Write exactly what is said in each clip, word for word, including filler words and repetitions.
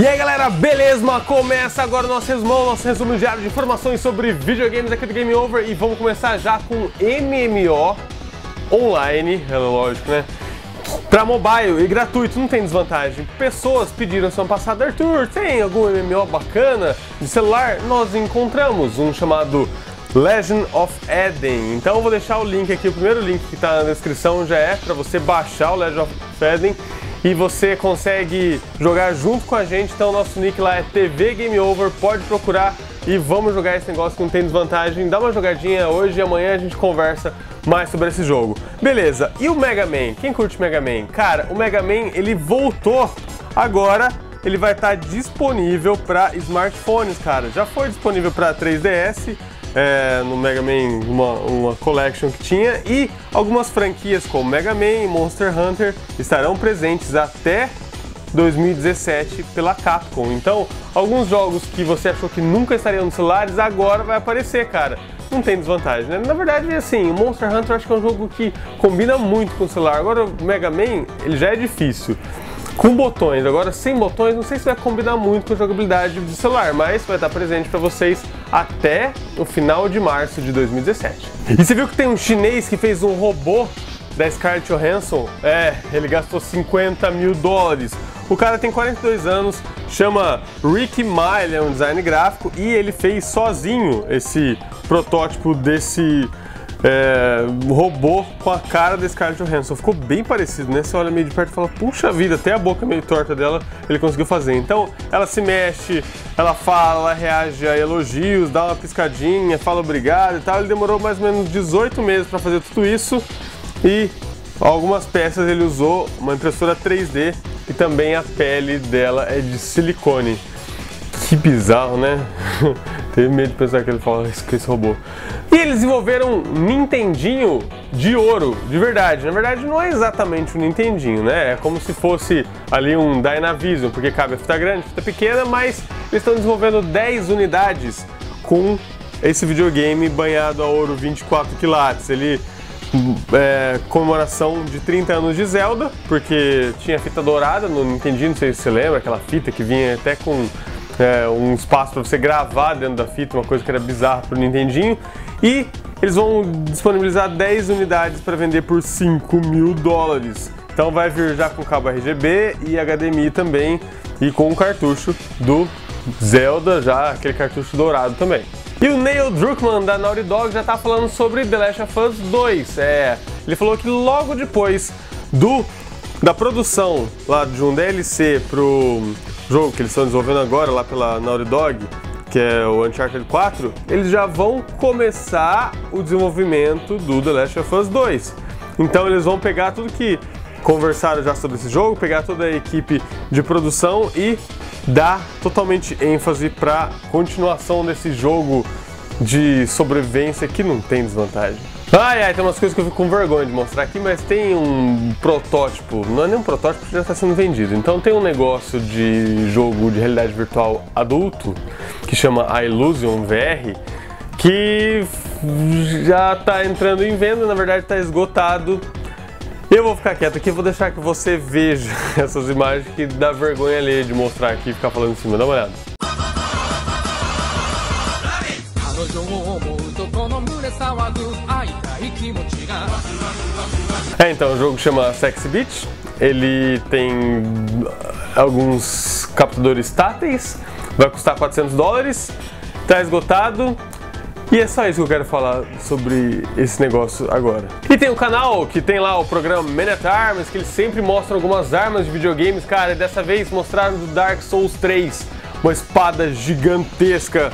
E aí galera, beleza? Começa agora o nosso resumo, nosso resumo diário de informações sobre videogames aqui do Game Over. E vamos começar já com M M O online, é lógico, né? Pra mobile e gratuito, não tem desvantagem. Pessoas pediram semana passada, Arthur, tem algum M M O bacana de celular? Nós encontramos um chamado Legend of Eden. Então eu vou deixar o link aqui, o primeiro link que tá na descrição já é pra você baixar o Legend of Eden. E você consegue jogar junto com a gente, então o nosso nick lá é T V Game Over, pode procurar e vamos jogar esse negócio que não tem desvantagem. Dá uma jogadinha hoje e amanhã a gente conversa mais sobre esse jogo. Beleza, e o Mega Man? Quem curte Mega Man? Cara, o Mega Man, ele voltou agora, ele vai estar disponível para smartphones, cara. Já foi disponível para três D S, é, no Mega Man, uma, uma collection que tinha, e algumas franquias como Mega Man e Monster Hunter estarão presentes até dois mil e dezessete pela Capcom. Então, alguns jogos que você achou que nunca estariam nos celulares, agora vai aparecer, cara. Não tem desvantagem, né? Na verdade, assim, o Monster Hunter eu acho que é um jogo que combina muito com o celular. Agora, o Mega Man, ele já é difícil. Com botões, agora sem botões, não sei se vai combinar muito com a jogabilidade do celular, mas vai estar presente para vocês até o final de março de dois mil e dezessete. E você viu que tem um chinês que fez um robô da Scarlett Johansson? É, ele gastou cinquenta mil dólares. O cara tem quarenta e dois anos, chama Rick Mile, é um design gráfico, e ele fez sozinho esse protótipo desse... É, robô com a cara da Scarlett Johansson. Ficou bem parecido, né? Você olha meio de perto e fala, puxa vida, até a boca meio torta dela ele conseguiu fazer. Então, ela se mexe, ela fala, ela reage a elogios, dá uma piscadinha, fala obrigado e tal. Ele demorou mais ou menos dezoito meses para fazer tudo isso e algumas peças ele usou uma impressora três D e também a pele dela é de silicone. Que bizarro, né? Teve medo de pensar que ele fala isso, que esse robô. E eles desenvolveram um Nintendinho de ouro, de verdade. Na verdade, não é exatamente um Nintendinho, né? É como se fosse ali um Dynavision, porque cabe a fita grande, a fita pequena, mas eles estão desenvolvendo dez unidades com esse videogame banhado a ouro vinte e quatro quilates. Ele é comemoração de trinta anos de Zelda, porque tinha fita dourada no Nintendinho, não sei se você lembra, aquela fita que vinha até com... É, um espaço para você gravar dentro da fita, uma coisa que era bizarra pro Nintendinho. E eles vão disponibilizar dez unidades para vender por cinco mil dólares. Então vai vir já com cabo R G B e H D M I também, e com o cartucho do Zelda, já aquele cartucho dourado também. E o Neil Druckmann da Naughty Dog já tá falando sobre The Last of Us dois. É, ele falou que logo depois do, da produção lá de um D L C pro... jogo que eles estão desenvolvendo agora lá pela Naughty Dog, que é o Uncharted quatro, eles já vão começar o desenvolvimento do The Last of Us dois. Então eles vão pegar tudo que conversaram já sobre esse jogo, pegar toda a equipe de produção e dar totalmente ênfase para continuação desse jogo de sobrevivência que não tem desvantagem. Ai, ai, tem umas coisas que eu fico com vergonha de mostrar aqui, mas tem um protótipo, não é nem um protótipo que já está sendo vendido. Então tem um negócio de jogo de realidade virtual adulto, que chama a Illusion V R, que já está entrando em venda, na verdade está esgotado. Eu vou ficar quieto aqui, vou deixar que você veja essas imagens que dá vergonha ali de mostrar aqui e ficar falando em cima, dá uma olhada. É, então, o jogo chama Sexy Beach, ele tem alguns captadores táteis, vai custar quatrocentos dólares, tá esgotado, e é só isso que eu quero falar sobre esse negócio agora. E tem um canal que tem lá o programa Man at Arms, que eles sempre mostram algumas armas de videogames, cara, e dessa vez mostraram do Dark Souls três, uma espada gigantesca.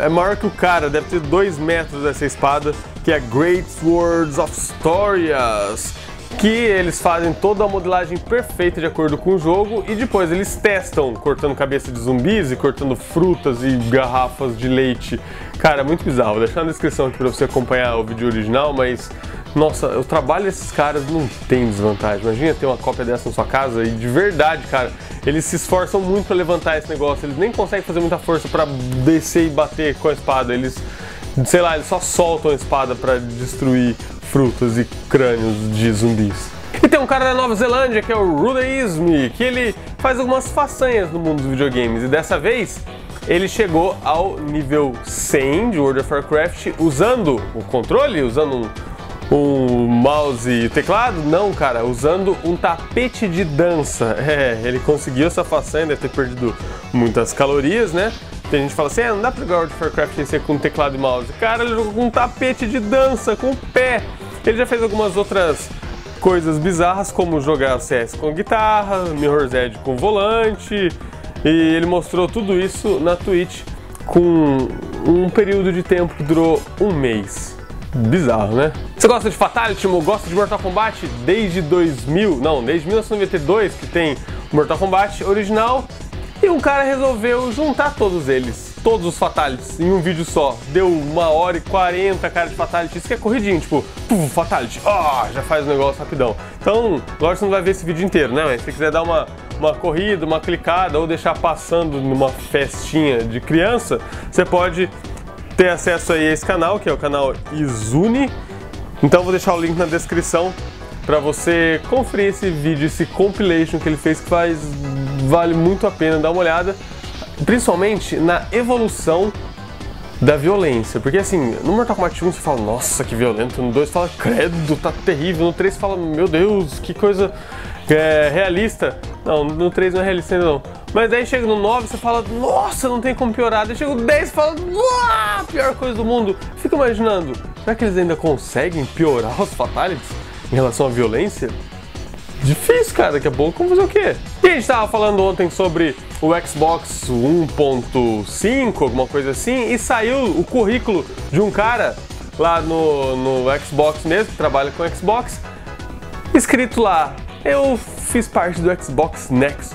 É maior que o cara, deve ter dois metros essa espada, que é Great Swords of Stories, que eles fazem toda a modelagem perfeita de acordo com o jogo e depois eles testam, cortando cabeça de zumbis e cortando frutas e garrafas de leite. Cara, é muito bizarro, vou deixar na descrição aqui pra você acompanhar o vídeo original, mas... Nossa, o trabalho desses caras não tem desvantagem. Imagina ter uma cópia dessa na sua casa e de verdade, cara, eles se esforçam muito pra levantar esse negócio. Eles nem conseguem fazer muita força pra descer e bater com a espada. Eles, sei lá, eles só soltam a espada pra destruir frutas e crânios de zumbis. E tem um cara da Nova Zelândia, que é o Rudeismi, que ele faz algumas façanhas no mundo dos videogames, e dessa vez ele chegou ao nível cem de World of Warcraft usando o controle, usando um mouse e teclado, não cara, usando um tapete de dança. É, ele conseguiu essa façanha, deve ter perdido muitas calorias, né? Tem gente que fala assim, ah, não dá pra jogar World of Warcraft sem ser com teclado e mouse. Cara, ele jogou com um tapete de dança, com o pé. Ele já fez algumas outras coisas bizarras, como jogar C S com guitarra, Mirror's Edge com volante, e ele mostrou tudo isso na Twitch com um período de tempo que durou um mês. Bizarro, né? Você gosta de Fatality, ou gosta de Mortal Kombat? Desde dois mil, não, desde mil novecentos e noventa e dois que tem Mortal Kombat original, e um cara resolveu juntar todos eles, todos os Fatalities, em um vídeo só. Deu uma hora e quarenta, cara, de Fatality. Isso que é corridinho, tipo, puf, Fatality, ó, já faz o negócio rapidão. Então, lógico, você não vai ver esse vídeo inteiro, né? Mas se você quiser dar uma, uma corrida, uma clicada, ou deixar passando numa festinha de criança, você pode ter acesso aí a esse canal, que é o canal Izuni. Então, vou deixar o link na descrição pra você conferir esse vídeo, esse compilation que ele fez, que faz... vale muito a pena dar uma olhada, principalmente na evolução da violência, porque assim, no Mortal Kombat um você fala, nossa, que violento, no dois você fala, credo, tá terrível, no três você fala, meu Deus, que coisa é, realista, não, no três não é realista ainda não, mas daí chega no nove você fala, nossa, não tem como piorar, daí chega no dez você fala, uau, pior coisa do mundo. Fico imaginando, será que eles ainda conseguem piorar os Fatalities em relação à violência? Difícil, cara, daqui a pouco vamos fazer o quê? E a gente tava falando ontem sobre o Xbox um ponto cinco, alguma coisa assim, e saiu o currículo de um cara lá no, no Xbox mesmo, que trabalha com Xbox, escrito lá, eu fiz parte do Xbox Next.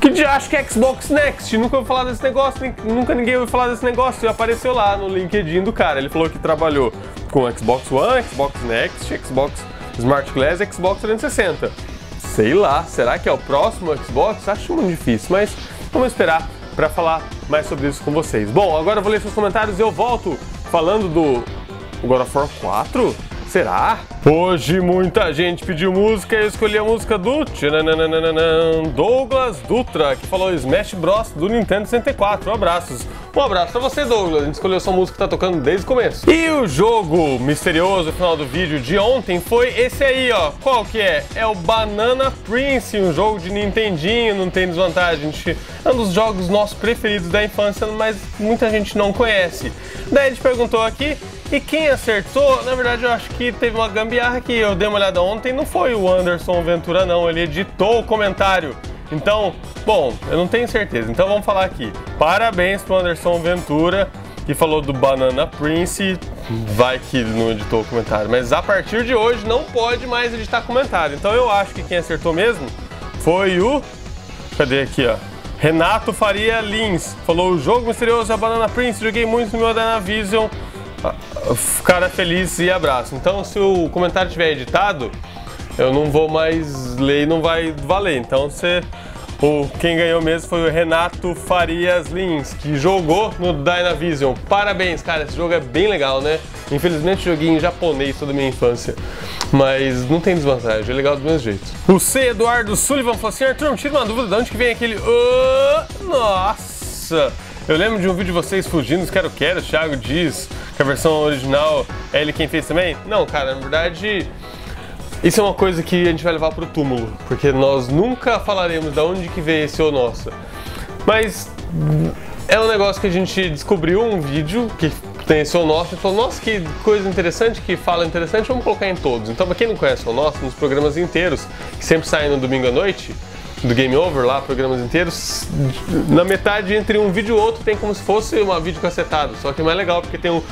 Que diacho que é Xbox Next? Nunca ouvi falar desse negócio, nunca ninguém ouviu falar desse negócio, e apareceu lá no LinkedIn do cara. Ele falou que trabalhou com Xbox One, Xbox Next, Xbox Smart Glass e Xbox trezentos e sessenta. Sei lá, será que é o próximo Xbox? Acho muito difícil, mas vamos esperar para falar mais sobre isso com vocês. Bom, agora eu vou ler seus comentários e eu volto falando do God of War quatro. Será? Hoje muita gente pediu música e eu escolhi a música do Douglas Dutra, que falou Smash Bros do Nintendo sessenta e quatro. Abraços. Um abraço pra você, Douglas. A gente escolheu essa música que tá tocando desde o começo. E o jogo misterioso no final do vídeo de ontem foi esse aí, ó. Qual que é? É o Banana Prince, um jogo de Nintendinho, não tem desvantagem. É um dos jogos nossos preferidos da infância, mas muita gente não conhece. Daí a gente perguntou aqui, e quem acertou, na verdade eu acho que teve uma gambiarra que eu dei uma olhada ontem, não foi o Anderson Ventura não, ele editou o comentário. Então, bom, eu não tenho certeza, então vamos falar aqui. Parabéns pro Anderson Ventura, que falou do Banana Prince, vai que ele não editou o comentário, mas a partir de hoje não pode mais editar comentário. Então eu acho que quem acertou mesmo foi o... cadê aqui, ó? Renato Faria Lins, falou o jogo misterioso é Banana Prince, joguei muito no meu Adana Vision. Cara feliz e abraço. Então, se o comentário estiver editado, eu não vou mais ler e não vai valer. Então, você, o, quem ganhou mesmo foi o Renato Farias Lins, que jogou no Dynavision. Parabéns, cara. Esse jogo é bem legal, né? Infelizmente, joguei em japonês toda a minha infância. Mas não tem desvantagem, é legal do mesmo jeito. O C. Eduardo Sullivan falou assim, Arthur, me tira uma dúvida, de onde que vem aquele... Oh, nossa! Eu lembro de um vídeo de vocês fugindo, quero, quero, o Thiago diz que a versão original é ele quem fez também? Não, cara, na verdade, isso é uma coisa que a gente vai levar pro túmulo, porque nós nunca falaremos de onde que veio esse Onosso. Mas é um negócio que a gente descobriu, um vídeo que tem esse Onosso, e falou, nossa, que coisa interessante, que fala interessante, vamos colocar em todos. Então, pra quem não conhece o Onosso, nos programas inteiros, que sempre saem no domingo à noite, do Game Over lá, programas inteiros, na metade entre um vídeo e outro tem como se fosse uma vídeo cacetada, só que é mais legal porque tem um...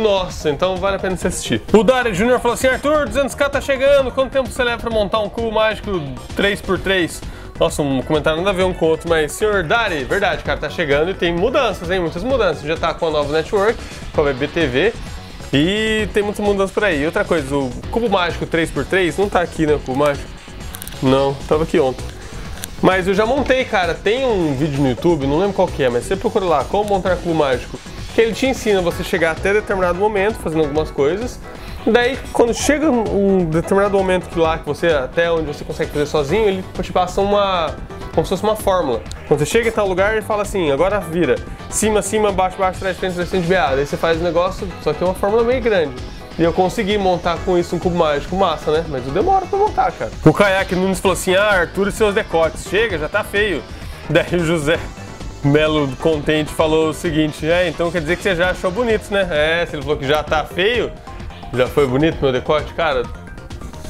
Nossa, então vale a pena você assistir. O Dario Júnior falou assim, Arthur, duzentos k tá chegando, quanto tempo você leva pra montar um cubo mágico três por três? Nossa, um comentário nada a ver um com o outro, mas senhor Dari, verdade, cara, tá chegando e tem mudanças, hein, muitas mudanças, já tá com a nova network, com a B B T V, e tem muitas mudanças por aí. Outra coisa, o cubo mágico três por três não tá aqui, né, o cubo mágico? Não, tava aqui ontem. Mas eu já montei, cara, tem um vídeo no YouTube, não lembro qual que é, mas você procura lá, como montar cubo mágico, que ele te ensina você chegar até determinado momento, fazendo algumas coisas, Daí, quando chega um determinado momento que lá, que você, até onde você consegue fazer sozinho, ele te passa uma, como se fosse uma fórmula. Quando você chega em tal lugar, ele fala assim, agora vira, cima, cima, baixo, baixo, trás, frente, trás, frente, B A. Daí você faz o negócio, só que é uma fórmula meio grande. E eu consegui montar com isso um cubo mágico, massa, né? Mas eu demoro pra montar, cara. O Caiaque Nunes falou assim, ah, Arthur e seus decotes, chega, já tá feio. Daí o José Melo, contente, falou o seguinte, é, então quer dizer que você já achou bonito, né? É, se ele falou que já tá feio, já foi bonito meu decote, cara.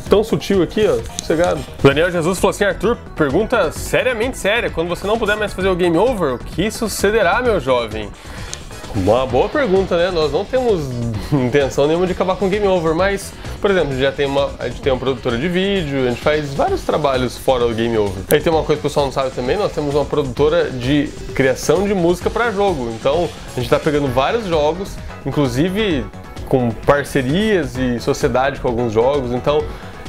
Tão sutil aqui, ó, sossegado. Daniel Jesus falou assim, Arthur, pergunta seriamente séria, quando você não puder mais fazer o Game Over, o que sucederá, meu jovem? Uma boa pergunta, né? Nós não temos intenção nenhuma de acabar com o Game Over, mas, por exemplo, a gente já tem uma, a gente tem uma produtora de vídeo, a gente faz vários trabalhos fora do Game Over. Aí tem uma coisa que o pessoal não sabe também, nós temos uma produtora de criação de música para jogo, então a gente está pegando vários jogos, inclusive com parcerias e sociedade com alguns jogos, então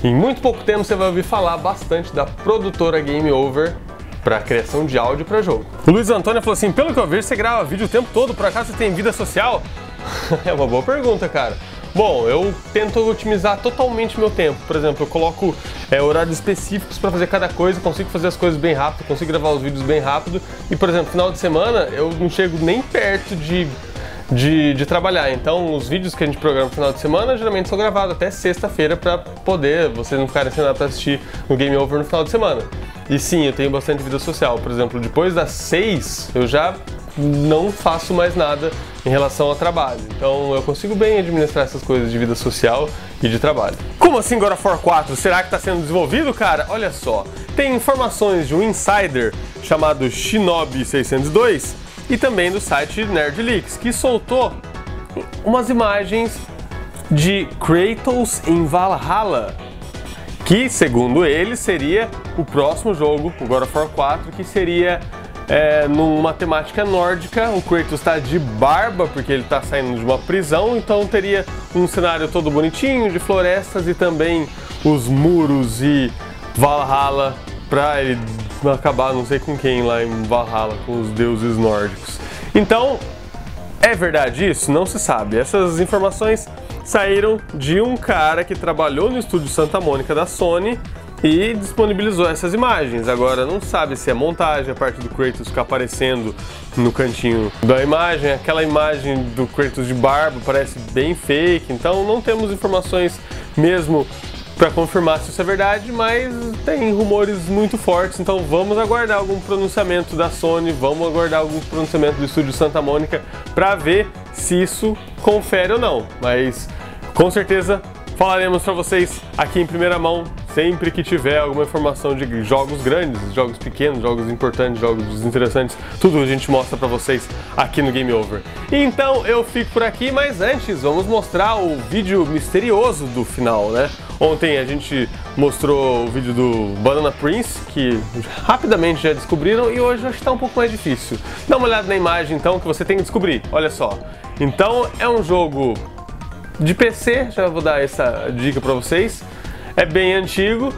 em muito pouco tempo você vai ouvir falar bastante da produtora Game Over para criação de áudio para jogo. O Luiz Antônio falou assim, pelo que eu vejo, você grava vídeo o tempo todo, por acaso você tem vida social? É uma boa pergunta, cara. Bom, eu tento otimizar totalmente meu tempo. Por exemplo, eu coloco é, horários específicos para fazer cada coisa, consigo fazer as coisas bem rápido, consigo gravar os vídeos bem rápido. E, por exemplo, final de semana eu não chego nem perto de... De, de trabalhar, então os vídeos que a gente programa no final de semana geralmente são gravados até sexta-feira para poder vocês não ficarem sem nada para assistir no Game Over no final de semana. E sim, eu tenho bastante vida social, por exemplo, depois das seis eu já não faço mais nada em relação ao trabalho, então eu consigo bem administrar essas coisas de vida social e de trabalho. Como assim God of War quatro? Será que está sendo desenvolvido, cara? Olha só, tem informações de um insider chamado Shinobi seiscentos e dois e também do site NerdLeaks, que soltou umas imagens de Kratos em Valhalla, que, segundo ele, seria o próximo jogo, o God of War quatro, que seria é, numa temática nórdica. O Kratos está de barba, porque ele está saindo de uma prisão, então teria um cenário todo bonitinho, de florestas e também os muros e Valhalla para ele acabar não sei com quem lá em Valhalla, com os deuses nórdicos. Então, é verdade isso? Não se sabe. Essas informações saíram de um cara que trabalhou no estúdio Santa Mônica da Sony e disponibilizou essas imagens. Agora, não sabe se é montagem, a parte do Kratos ficar aparecendo no cantinho da imagem. Aquela imagem do Kratos de barba parece bem fake, então não temos informações mesmo para confirmar se isso é verdade, mas tem rumores muito fortes, então vamos aguardar algum pronunciamento da Sony, vamos aguardar algum pronunciamento do estúdio Santa Mônica para ver se isso confere ou não, mas com certeza falaremos para vocês aqui em primeira mão sempre que tiver alguma informação de jogos grandes, jogos pequenos, jogos importantes, jogos interessantes, tudo a gente mostra para vocês aqui no Game Over. Então eu fico por aqui, mas antes vamos mostrar o vídeo misterioso do final, né? Ontem a gente mostrou o vídeo do Banana Prince, que rapidamente já descobriram, e hoje acho que tá um pouco mais difícil. Dá uma olhada na imagem então que você tem que descobrir, olha só. Então é um jogo de P C, já vou dar essa dica pra vocês, é bem antigo,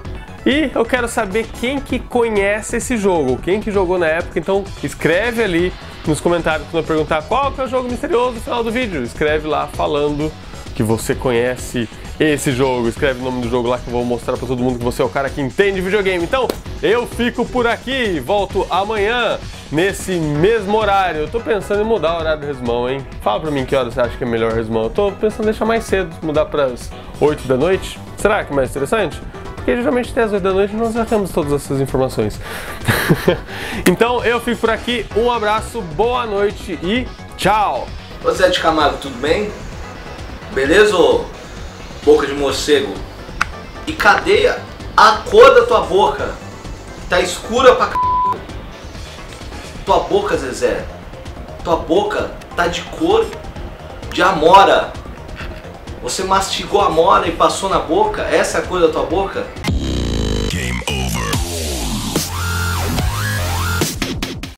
e eu quero saber quem que conhece esse jogo, quem que jogou na época, então escreve ali nos comentários quando eu perguntar qual que é o jogo misterioso no final do vídeo, escreve lá falando que você conhece esse jogo, escreve o nome do jogo lá que eu vou mostrar pra todo mundo que você é o cara que entende videogame. Então, eu fico por aqui, volto amanhã nesse mesmo horário. Eu tô pensando em mudar o horário do resumão, hein? Fala pra mim que hora você acha que é melhor o resumão. Eu tô pensando em deixar mais cedo, mudar pras oito da noite. Será que é mais interessante? Porque geralmente até as oito da noite nós já temos todas essas informações. Então, eu fico por aqui, um abraço, boa noite e tchau! Ô Zé de Camargo, tudo bem? Beleza? Boca de morcego. E cadê a cor da tua boca? Tá escura pra c... Tua boca, Zezé. Tua boca tá de cor de amora. Você mastigou amora e passou na boca? Essa é a cor da tua boca?